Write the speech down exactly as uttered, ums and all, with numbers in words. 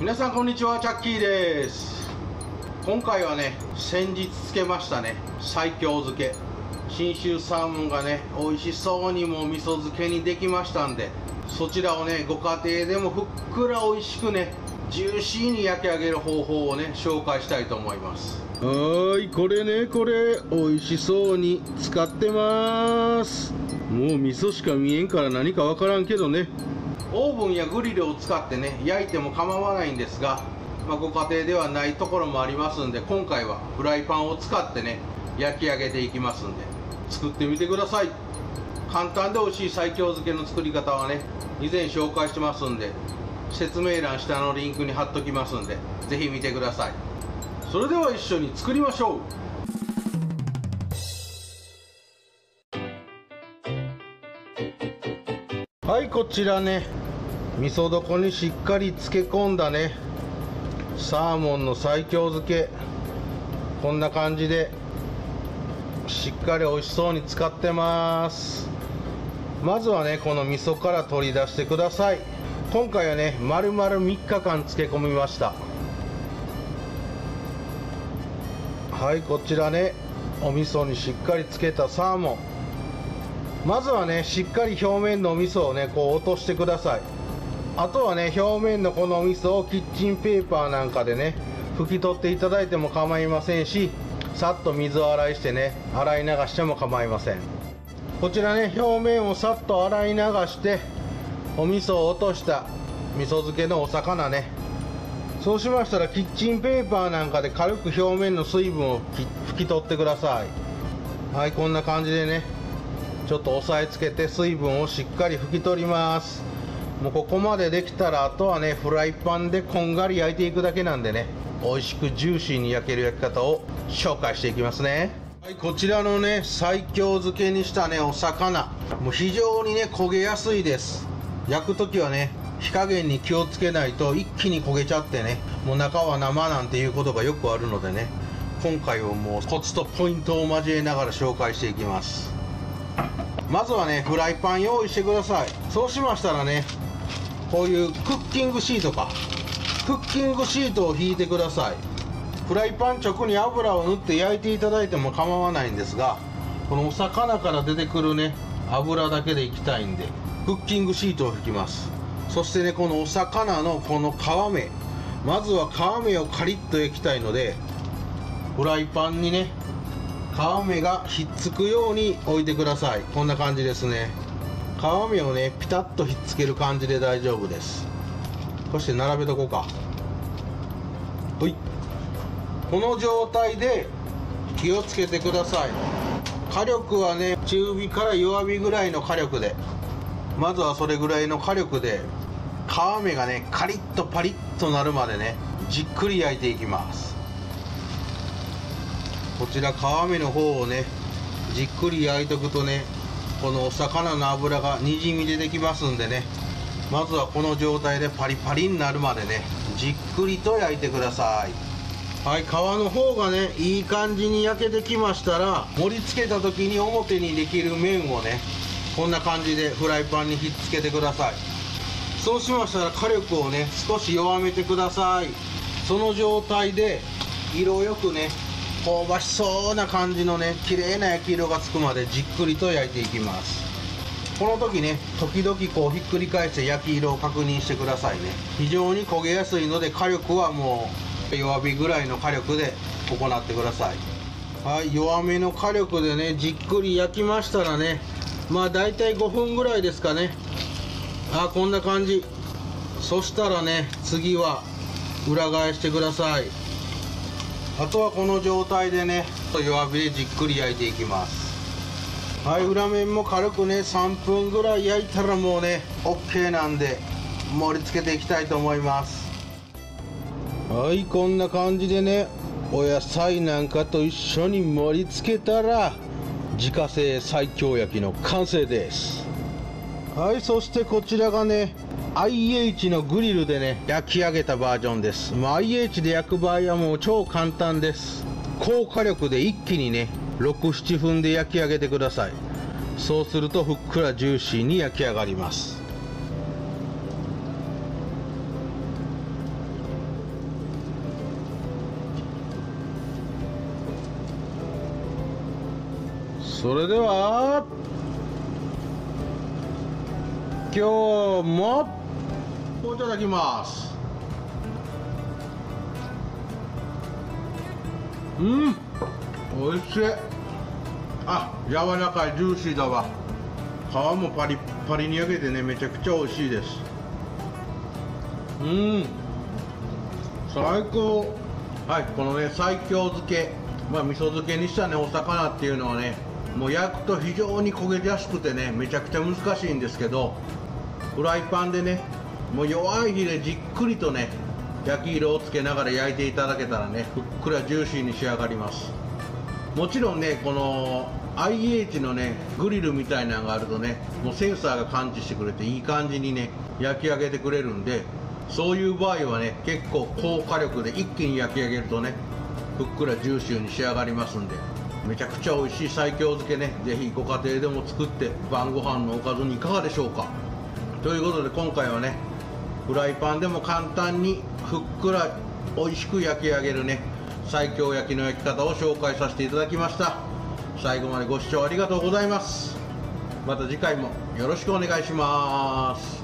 皆さんこんにちは、チャッキーです。今回はね、先日つけましたね、西京漬け、信州サーモンがね美味しそうにもう味噌漬けにできましたんで、そちらをねご家庭でもふっくら美味しくねジューシーに焼き上げる方法をね紹介したいと思います。はーい、これね、これ美味しそうに使ってまーす。もう味噌しか見えんから何かわからんけどね、オーブンやグリルを使ってね焼いても構わないんですが、まあ、ご家庭ではないところもありますんで、今回はフライパンを使ってね焼き上げていきますんで、作ってみてください。簡単で美味しい西京漬けの作り方はね以前紹介してますんで、説明欄下のリンクに貼っときますんで、是非見てください。それでは一緒に作りましょう。はい、こちらね味噌床にしっかり漬け込んだねサーモンの西京漬け、こんな感じでしっかり美味しそうに使ってます。まずはねこの味噌から取り出してください。今回はね丸々みっかかん漬け込みました。はい、こちらねお味噌にしっかり漬けたサーモン、まずはねしっかり表面のお味噌をねこう落としてください。あとはね表面のこのお味噌をキッチンペーパーなんかでね拭き取っていただいても構いませんし、さっと水を洗いしてね洗い流しても構いません。こちらね表面をさっと洗い流してお味噌を落とした味噌漬けのお魚ね、そうしましたらキッチンペーパーなんかで軽く表面の水分を拭き取ってください。はい、こんな感じでねちょっと押さえつけて水分をしっかり拭き取ります。もうここまでできたらあとはねフライパンでこんがり焼いていくだけなんでね、美味しくジューシーに焼ける焼き方を紹介していきますね。はい、こちらのね西京漬けにしたねお魚、もう非常にね焦げやすいです。焼く時はね火加減に気をつけないと一気に焦げちゃってね、もう中は生なんていうことがよくあるのでね、今回はもうコツとポイントを交えながら紹介していきます。まずはねフライパン用意してください。そうしましたらねこういうクッキングシートかクッキングシートを引いてください。フライパン直に油を塗って焼いていただいても構わないんですが、このお魚から出てくるね油だけでいきたいんでクッキングシートを引きます。そしてねこのお魚のこの皮目、まずは皮目をカリッと焼きたいので、フライパンにね皮目がひっつくように置いてください。こんな感じですね。皮目をねピタッとひっつける感じで大丈夫です。そして並べとこうか。ほい、この状態で気をつけてください。火力はね中火から弱火ぐらいの火力で、まずはそれぐらいの火力で皮目がねカリッとパリッとなるまでねじっくり焼いていきます。こちら皮目の方をねじっくり焼いとくとねこのお魚の脂がにじみ出てきますんでね、まずはこの状態でパリパリになるまでねじっくりと焼いてください。はい、皮の方がねいい感じに焼けてきましたら、盛り付けた時に表にできる面をねこんな感じでフライパンにひっつけてください。そうしましたら火力をね少し弱めてください。その状態で色よくね香ばしそうな感じのね綺麗な焼き色がつくまでじっくりと焼いていきます。この時ね時々こうひっくり返して焼き色を確認してくださいね。非常に焦げやすいので火力はもう弱火ぐらいの火力で行ってください。はい、弱めの火力でねじっくり焼きましたらね、まあだいたいごふんぐらいですかね。あ、こんな感じ。そしたらね次は裏返してください。あとはこの状態でね弱火でじっくり焼いていきます。はい、裏面も軽くねさんぷんぐらい焼いたらもうね オーケー なんで盛り付けていきたいと思います。はい、こんな感じでねお野菜なんかと一緒に盛り付けたら自家製西京焼きの完成です。はい、そしてこちらがねアイエイチ のグリルでね焼き上げたバージョンです。まあ、アイエイチ で焼く場合はもう超簡単です。高火力で一気にねろく、ななふんで焼き上げてください。そうするとふっくらジューシーに焼き上がります。それでは今日もいただきます。うん、おいしい。あ、柔らかい、ジューシーだわ。皮もパリッパリに焼けてね、めちゃくちゃおいしいです。うん、最高。はい、このね西京漬け、まあ味噌漬けにしたねお魚っていうのはね、もう焼くと非常に焦げやすくてね、めちゃくちゃ難しいんですけど、フライパンでね、もう弱い火でじっくりとね焼き色をつけながら焼いていただけたらね、ふっくらジューシーに仕上がります。もちろんね、この アイエイチ のねグリルみたいなのがあるとね、もうセンサーが感知してくれていい感じにね焼き上げてくれるんで、そういう場合はね結構高火力で一気に焼き上げるとね、ふっくらジューシーに仕上がりますんで、めちゃくちゃ美味しい西京漬けね、ぜひご家庭でも作って晩ご飯のおかずにいかがでしょうか。ということで今回はね、フライパンでも簡単にふっくら美味しく焼き上げるね西京焼きの焼き方を紹介させていただきました。最後までご視聴ありがとうございます。また次回もよろしくお願いします。